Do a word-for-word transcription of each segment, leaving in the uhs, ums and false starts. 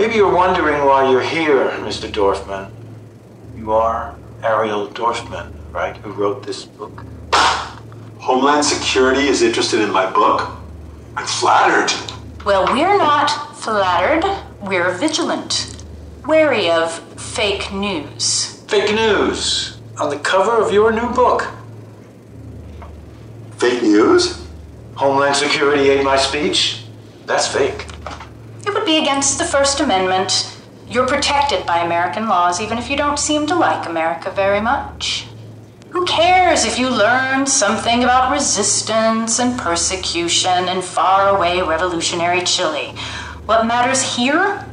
Maybe you're wondering why you're here, Mister Dorfman. You are Ariel Dorfman, right, who wrote this book? Homeland Security is interested in my book? I'm flattered. Well, we're not flattered. We're vigilant. Wary of fake news. Fake news? On the cover of your new book? Fake news? Homeland Security Ate My Speech? That's fake. It would be against the First Amendment. You're protected by American laws, even if you don't seem to like America very much. Who cares if you learn something about resistance and persecution in faraway revolutionary Chile? What matters here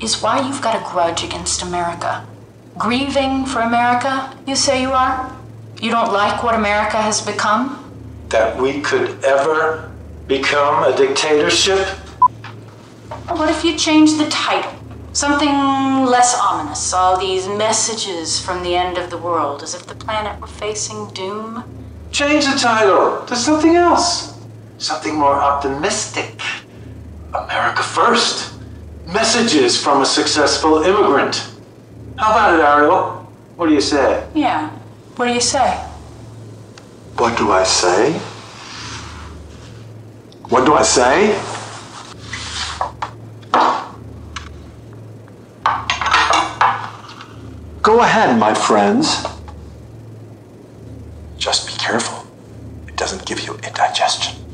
is why you've got a grudge against America. Grieving for America, you say you are? You don't like what America has become? That we could ever become a dictatorship? What if you change the title? Something less ominous, all these messages from the end of the world, as if the planet were facing doom. Change the title to something else. Something more optimistic. America first. Messages from a successful immigrant. How about it, Ariel? What do you say? Yeah, what do you say? What do I say? What do I say? Go ahead, my friends. Just be careful. It doesn't give you indigestion.